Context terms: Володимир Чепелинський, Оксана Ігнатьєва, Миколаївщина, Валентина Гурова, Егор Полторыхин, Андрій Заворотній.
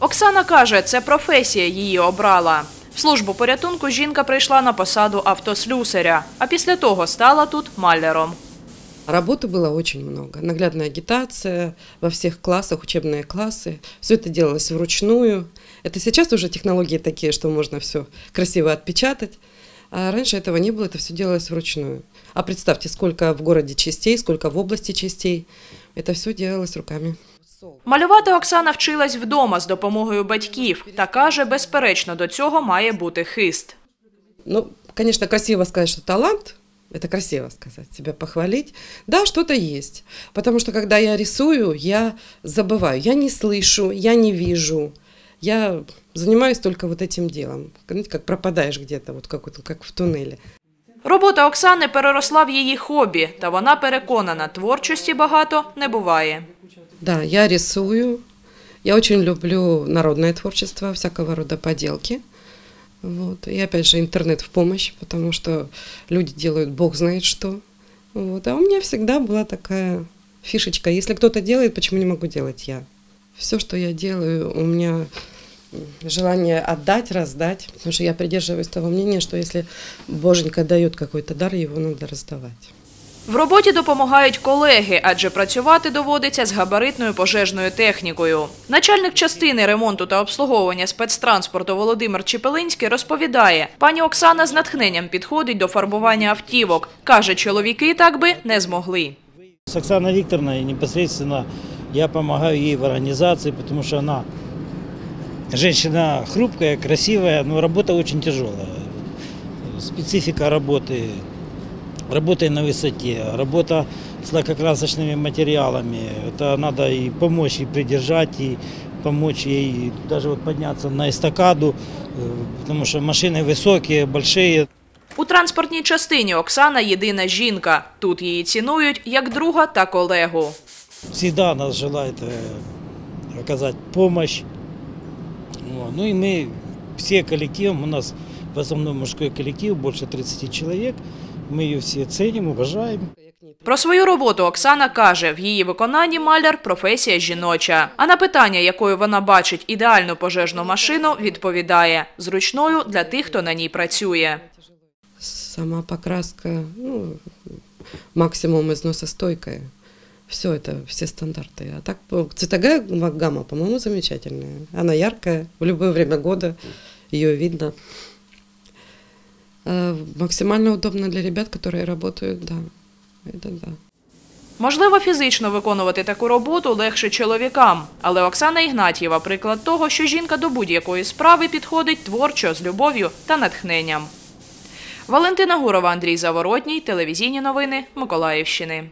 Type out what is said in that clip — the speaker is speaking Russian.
Оксана каже, це професія її обрала. В службу порятунку жінка прийшла на посаду автослюсаря, а після того стала тут маляром. Работы было очень много. Наглядная агитация во всех классах, учебные классы. Все это делалось вручную. Это сейчас уже технологии такие, что можно все красиво отпечатать. А раньше этого не было, это все делалось вручную. А представьте, сколько в городе частей, сколько в области частей. Это все делалось руками. Малювати Оксана вчилась вдома з допомогою батьків. Та каже, безперечно, до цього має бути хист. Ну, конечно, красиво сказать, что талант. Это красиво сказать, себя похвалить. Да, что-то есть. Потому что, когда я рисую, я забываю. Я не слышу, я не вижу. Я занимаюсь только вот этим делом. Знаете, как пропадаешь где-то, вот как в туннеле. Робота Оксани переросла в її хобі. Та вона переконана, творчості багато не буває. Да, я рисую. Я очень люблю народное творчество, всякого рода поделки. Вот. И опять же интернет в помощь, потому что люди делают бог знает что. Вот. А у меня всегда была такая фишечка. Если кто-то делает, почему не могу делать я? Все, что я делаю, у меня желание отдать, раздать. Потому что я придерживаюсь того мнения, что если Боженька дает какой-то дар, его надо раздавать. В роботі допомагають колеги, адже працювати доводиться з габаритною пожежною технікою. Начальник частини ремонту та обслуговування спецтранспорту Володимир Чепелинський розповідає, пані Оксана з натхненням підходить до фарбування автівок. Каже, чоловіки так би не змогли. З Оксаною Вікторовною непосередньо я допомагаю їй в організації, тому що вона жінка хрупка, красива, але робота дуже тяжела. Специфіка роботи. Работая на высоте, работа с лакокрасочными материалами, это надо и помочь, и придержать, и помочь ей даже вот подняться на эстакаду, потому что машины высокие, большие. У транспортній частині Оксана єдина жінка. Тут її цінують як друга та колегу. Всегда нас желает оказать помощь. Ну и мы все коллективом, у нас в основном мужской коллектив, больше 30 человек. Ми її всі цінимо, вважаємо. Про свою роботу Оксана каже, в її виконанні маляр – професія жіноча. А на питання, якою вона бачить ідеальну пожежну машину, відповідає – зручною для тих, хто на ній працює. Сама покраска, ну, максимум износостойкая. Все це, всі стандарти. А так, цветовая гамма, по-моему, замечательная. Она яркая, в любое время года ее видно. Максимально удобно для ребят, которые работают, да. Это, да. Можливо, фізично виконувати таку роботу легше чоловікам. Але Оксана Ігнатьєва – приклад того, що жінка до будь-якої справи підходить творчо, з любов'ю та натхненням. Валентина Гурова, Андрій Заворотній, телевізійні новини Миколаївщини.